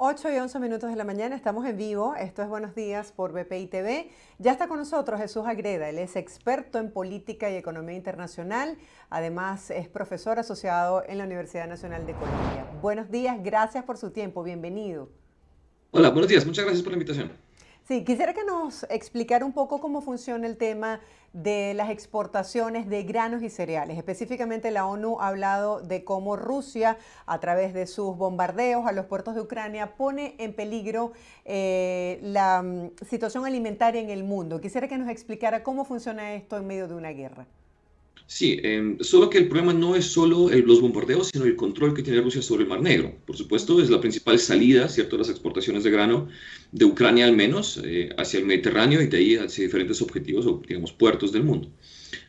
8 y 11 minutos de la mañana, estamos en vivo, esto es Buenos Días por BPI TV. Ya está con nosotros Jesús Agreda, él es experto en política y economía internacional, además es profesor asociado en la Universidad Nacional de Colombia. Buenos días, gracias por su tiempo, bienvenido. Hola, buenos días, muchas gracias por la invitación. Sí, quisiera que nos explicara un poco cómo funciona el tema de las exportaciones de granos y cereales. Específicamente la ONU ha hablado de cómo Rusia, a través de sus bombardeos a los puertos de Ucrania, pone en peligro la situación alimentaria en el mundo. Quisiera que nos explicara cómo funciona esto en medio de una guerra. Sí, solo que el problema no es solo los bombardeos, sino el control que tiene Rusia sobre el Mar Negro. Por supuesto, es la principal salida, ¿cierto?, de las exportaciones de grano de Ucrania al menos, hacia el Mediterráneo y de ahí hacia diferentes objetivos o, digamos, puertos del mundo.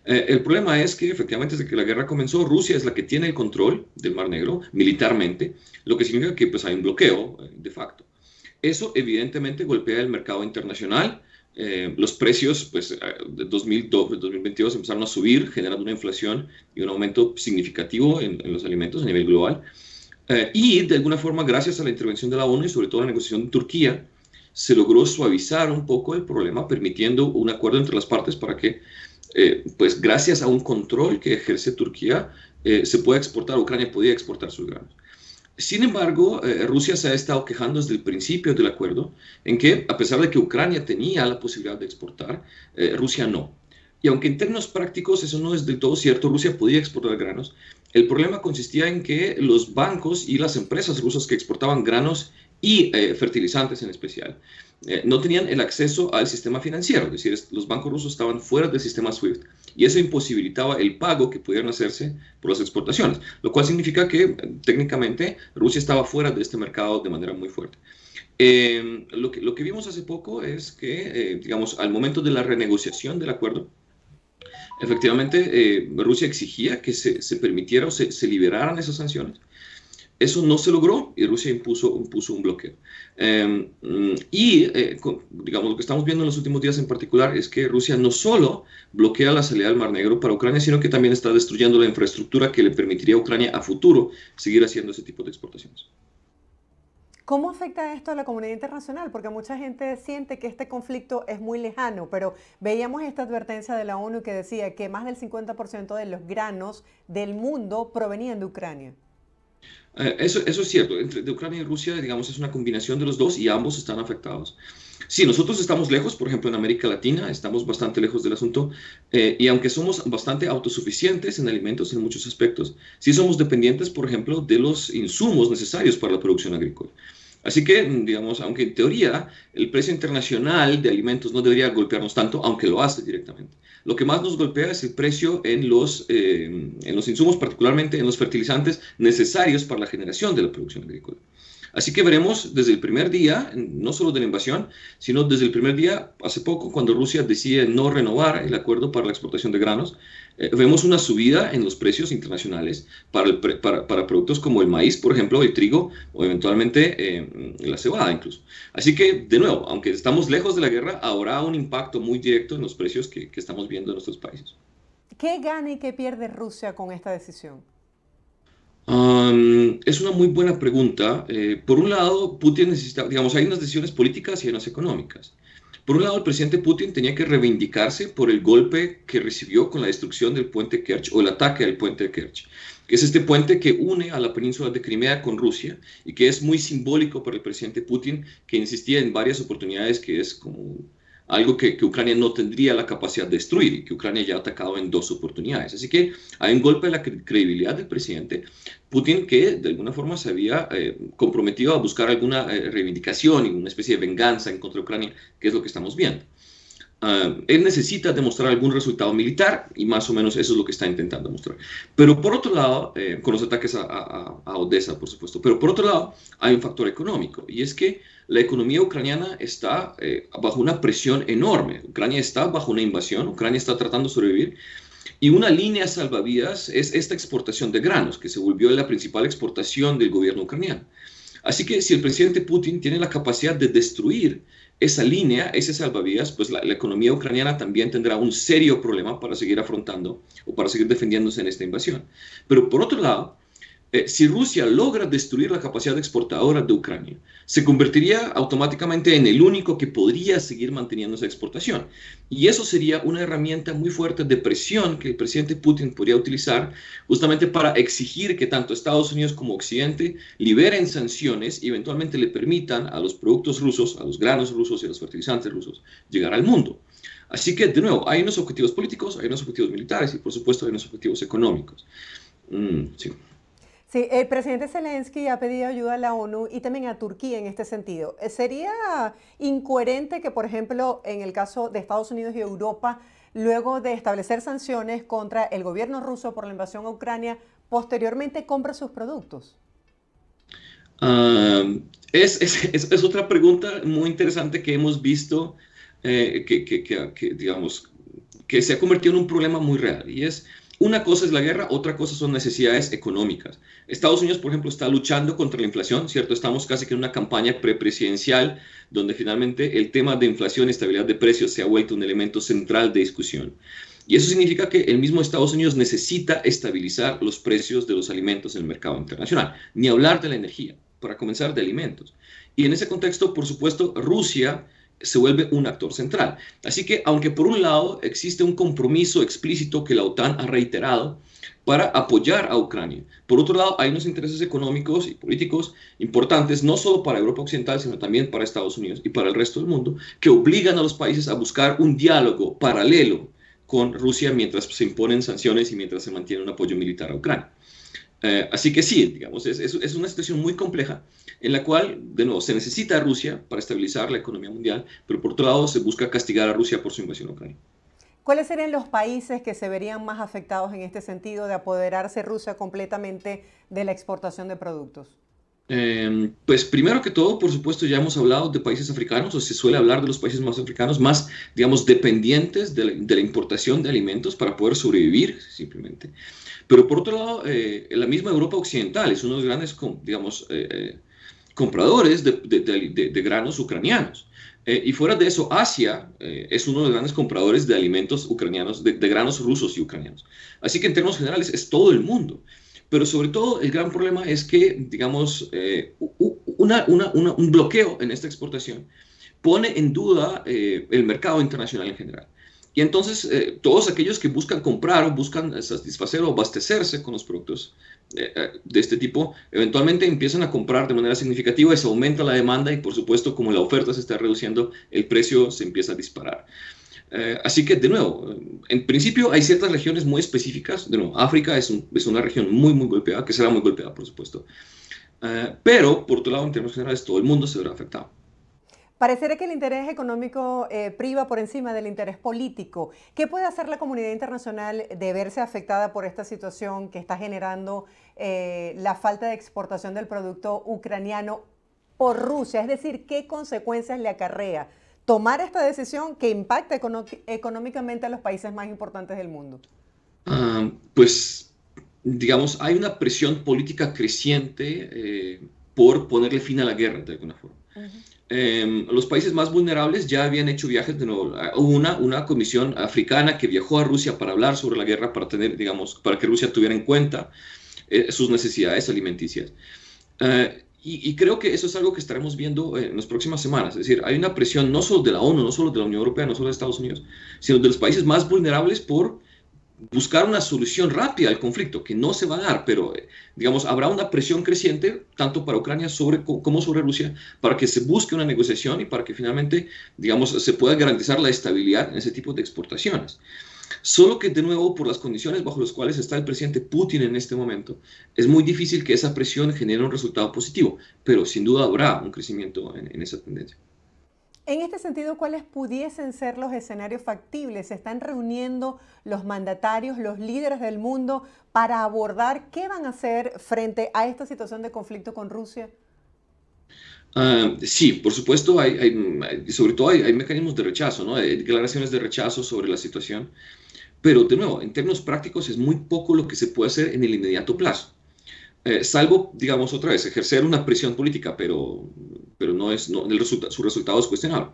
El problema es que, efectivamente, desde que la guerra comenzó, Rusia es la que tiene el control del Mar Negro militarmente, lo que significa que pues, hay un bloqueo de facto. Eso, evidentemente, golpea el mercado internacional. Los precios pues, de 2022 empezaron a subir, generando una inflación y un aumento significativo en los alimentos a nivel global. Y de alguna forma, gracias a la intervención de la ONU y sobre todo la negociación de Turquía, se logró suavizar un poco el problema, permitiendo un acuerdo entre las partes para que, pues, gracias a un control que ejerce Turquía, se pueda exportar, Ucrania podía exportar sus granos. Sin embargo, Rusia se ha estado quejando desde el principio del acuerdo en que, a pesar de que Ucrania tenía la posibilidad de exportar, Rusia no. Y aunque en términos prácticos eso no es del todo cierto, Rusia podía exportar granos, el problema consistía en que los bancos y las empresas rusas que exportaban granos y fertilizantes en especial, no tenían el acceso al sistema financiero, es decir, los bancos rusos estaban fuera del sistema SWIFT y eso imposibilitaba el pago que pudieran hacerse por las exportaciones, lo cual significa que técnicamente Rusia estaba fuera de este mercado de manera muy fuerte. Lo que vimos hace poco es que, digamos, al momento de la renegociación del acuerdo, efectivamente Rusia exigía que se permitiera o se liberaran esas sanciones. Eso no se logró y Rusia impuso un bloqueo. Digamos, lo que estamos viendo en los últimos días en particular es que Rusia no solo bloquea la salida del Mar Negro para Ucrania, sino que también está destruyendo la infraestructura que le permitiría a Ucrania a futuro seguir haciendo ese tipo de exportaciones. ¿Cómo afecta esto a la comunidad internacional? Porque mucha gente siente que este conflicto es muy lejano, pero veíamos esta advertencia de la ONU que decía que más del 50% de los granos del mundo provenían de Ucrania. Eso es cierto, entre Ucrania y Rusia, digamos, es una combinación de los dos y ambos están afectados. Sí, nosotros estamos lejos, por ejemplo, en América Latina, estamos bastante lejos del asunto, y aunque somos bastante autosuficientes en alimentos en muchos aspectos, sí somos dependientes, por ejemplo, de los insumos necesarios para la producción agrícola. Así que, digamos, aunque en teoría el precio internacional de alimentos no debería golpearnos tanto, aunque lo hace directamente. Lo que más nos golpea es el precio en los insumos, particularmente en los fertilizantes necesarios para la generación de la producción agrícola. Así que veremos desde el primer día, no solo de la invasión, sino desde el primer día, hace poco, cuando Rusia decide no renovar el acuerdo para la exportación de granos, vemos una subida en los precios internacionales para productos como el maíz, por ejemplo, el trigo o eventualmente la cebada incluso. Así que, de nuevo, aunque estamos lejos de la guerra, habrá un impacto muy directo en los precios que estamos viendo en nuestros países. ¿Qué gana y qué pierde Rusia con esta decisión? Es una muy buena pregunta. Por un lado, Putin necesita, digamos, hay unas decisiones políticas y unas económicas. Por un lado, el presidente Putin tenía que reivindicarse por el golpe que recibió con la destrucción del puente Kerch o el ataque al puente Kerch, que es este puente que une a la península de Crimea con Rusia y que es muy simbólico para el presidente Putin, que insistía en varias oportunidades que es como algo que Ucrania no tendría la capacidad de destruir y que Ucrania ya ha atacado en dos oportunidades. Así que hay un golpe a la credibilidad del presidente Putin que de alguna forma se había comprometido a buscar alguna reivindicación y una especie de venganza en contra de Ucrania, que es lo que estamos viendo. Él necesita demostrar algún resultado militar y más o menos eso es lo que está intentando mostrar. Pero por otro lado, con los ataques a Odessa, por supuesto, pero por otro lado hay un factor económico y es que la economía ucraniana está bajo una presión enorme. Ucrania está bajo una invasión, Ucrania está tratando de sobrevivir y una línea salvavidas es esta exportación de granos que se volvió la principal exportación del gobierno ucraniano. Así que si el presidente Putin tiene la capacidad de destruir esa línea, ese salvavidas, pues la economía ucraniana también tendrá un serio problema para seguir afrontando o para seguir defendiéndose en esta invasión. Pero por otro lado, si Rusia logra destruir la capacidad exportadora de Ucrania, se convertiría automáticamente en el único que podría seguir manteniendo esa exportación. Y eso sería una herramienta muy fuerte de presión que el presidente Putin podría utilizar justamente para exigir que tanto Estados Unidos como Occidente liberen sanciones y eventualmente le permitan a los productos rusos, a los granos rusos y a los fertilizantes rusos llegar al mundo. Así que, de nuevo, hay unos objetivos políticos, hay unos objetivos militares y, por supuesto, hay unos objetivos económicos. Sí. Sí, el presidente Zelensky ha pedido ayuda a la ONU y también a Turquía en este sentido. ¿Sería incoherente que, por ejemplo, en el caso de Estados Unidos y Europa, luego de establecer sanciones contra el gobierno ruso por la invasión a Ucrania, posteriormente compre sus productos? Es otra pregunta muy interesante que hemos visto, digamos, que se ha convertido en un problema muy real, y es... Una cosa es la guerra, otra cosa son necesidades económicas. Estados Unidos, por ejemplo, está luchando contra la inflación, ¿cierto? Estamos casi que en una campaña prepresidencial donde finalmente el tema de inflación y estabilidad de precios se ha vuelto un elemento central de discusión. Y eso significa que el mismo Estados Unidos necesita estabilizar los precios de los alimentos en el mercado internacional. Ni hablar de la energía, para comenzar de alimentos. Y en ese contexto, por supuesto, Rusia se vuelve un actor central. Así que, aunque por un lado existe un compromiso explícito que la OTAN ha reiterado para apoyar a Ucrania, por otro lado hay unos intereses económicos y políticos importantes, no solo para Europa Occidental, sino también para Estados Unidos y para el resto del mundo, que obligan a los países a buscar un diálogo paralelo con Rusia mientras se imponen sanciones y mientras se mantiene un apoyo militar a Ucrania. Así que sí, digamos, es una situación muy compleja en la cual, de nuevo, se necesita a Rusia para estabilizar la economía mundial, pero por otro lado se busca castigar a Rusia por su invasión a Ucrania. ¿Cuáles serían los países que se verían más afectados en este sentido de apoderarse Rusia completamente de la exportación de productos? Pues primero que todo, por supuesto, ya hemos hablado de países africanos, o se suele hablar de los países más africanos, más, digamos, dependientes de la importación de alimentos para poder sobrevivir, simplemente. Pero por otro lado, la misma Europa Occidental es uno de los grandes, digamos, compradores de granos ucranianos. Y fuera de eso, Asia es uno de los grandes compradores de alimentos ucranianos, de granos rusos y ucranianos. Así que en términos generales es todo el mundo. Pero sobre todo el gran problema es que, digamos, un bloqueo en esta exportación pone en duda el mercado internacional en general. Y entonces todos aquellos que buscan comprar o buscan satisfacer o abastecerse con los productos de este tipo, eventualmente empiezan a comprar de manera significativa y se aumenta la demanda y, por supuesto, como la oferta se está reduciendo, el precio se empieza a disparar. Así que, de nuevo, en principio hay ciertas regiones muy específicas. De nuevo, África es una región muy, muy golpeada, que será muy golpeada, por supuesto. Pero, por otro lado, en términos generales, todo el mundo se verá afectado. Parecería que el interés económico priva por encima del interés político. ¿Qué puede hacer la comunidad internacional de verse afectada por esta situación que está generando la falta de exportación del producto ucraniano por Rusia? Es decir, ¿qué consecuencias le acarrea tomar esta decisión que impacta económicamente a los países más importantes del mundo? Pues, digamos, hay una presión política creciente por ponerle fin a la guerra, de alguna forma. Uh-huh. Los países más vulnerables ya habían hecho viajes de nuevo. Hubo una comisión africana que viajó a Rusia para hablar sobre la guerra, para tener, digamos, para que Rusia tuviera en cuenta sus necesidades alimenticias. Y creo que eso es algo que estaremos viendo en las próximas semanas. Es decir, hay una presión no solo de la ONU, no solo de la Unión Europea, no solo de Estados Unidos, sino de los países más vulnerables por buscar una solución rápida al conflicto, que no se va a dar, pero digamos, habrá una presión creciente, tanto para Ucrania como sobre Rusia, para que se busque una negociación y para que finalmente, digamos, se pueda garantizar la estabilidad en ese tipo de exportaciones. Solo que, de nuevo, por las condiciones bajo las cuales está el presidente Putin en este momento, es muy difícil que esa presión genere un resultado positivo, pero sin duda habrá un crecimiento en esa tendencia. En este sentido, ¿cuáles pudiesen ser los escenarios factibles? ¿Se están reuniendo los mandatarios, los líderes del mundo para abordar qué van a hacer frente a esta situación de conflicto con Rusia? Sí, por supuesto, sobre todo hay mecanismos de rechazo, ¿no? Hay declaraciones de rechazo sobre la situación, pero de nuevo, en términos prácticos es muy poco lo que se puede hacer en el inmediato plazo, salvo, digamos, otra vez, ejercer una presión política, pero no es, su resultado es cuestionable.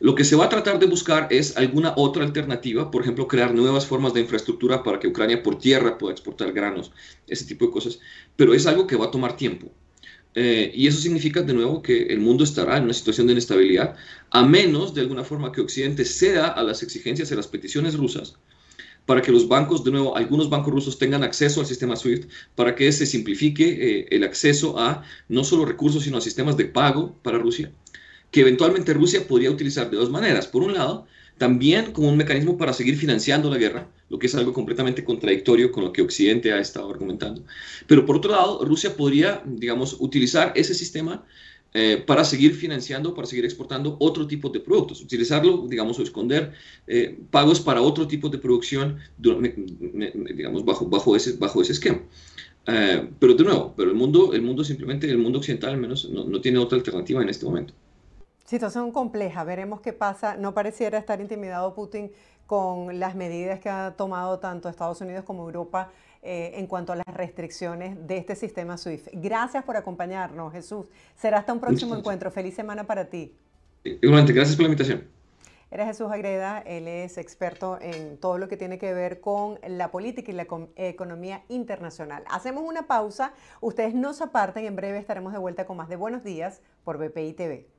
Lo que se va a tratar de buscar es alguna otra alternativa, por ejemplo, crear nuevas formas de infraestructura para que Ucrania por tierra pueda exportar granos, ese tipo de cosas, pero es algo que va a tomar tiempo. Y eso significa, de nuevo, que el mundo estará en una situación de inestabilidad, a menos, de alguna forma, que Occidente ceda a las exigencias y a las peticiones rusas, para que los bancos, de nuevo, algunos bancos rusos tengan acceso al sistema SWIFT, para que se simplifique el acceso a no solo recursos, sino a sistemas de pago para Rusia, que eventualmente Rusia podría utilizar de dos maneras. Por un lado, también como un mecanismo para seguir financiando la guerra, lo que es algo completamente contradictorio con lo que Occidente ha estado argumentando. Pero por otro lado, Rusia podría, digamos, utilizar ese sistema para seguir financiando, para seguir exportando otro tipo de productos. Utilizarlo, digamos, o esconder pagos para otro tipo de producción, digamos, bajo ese esquema. Pero de nuevo, el mundo occidental al menos no tiene otra alternativa en este momento. Situación compleja, veremos qué pasa. No pareciera estar intimidado Putin con las medidas que ha tomado tanto Estados Unidos como Europa en cuanto a las restricciones de este sistema SWIFT. Gracias por acompañarnos, Jesús. Será hasta un próximo encuentro. Feliz semana para ti. Igualmente, gracias por la invitación. Era Jesús Agreda, él es experto en todo lo que tiene que ver con la política y la economía internacional. Hacemos una pausa, ustedes no se aparten, en breve estaremos de vuelta con más de Buenos Días por BPI TV.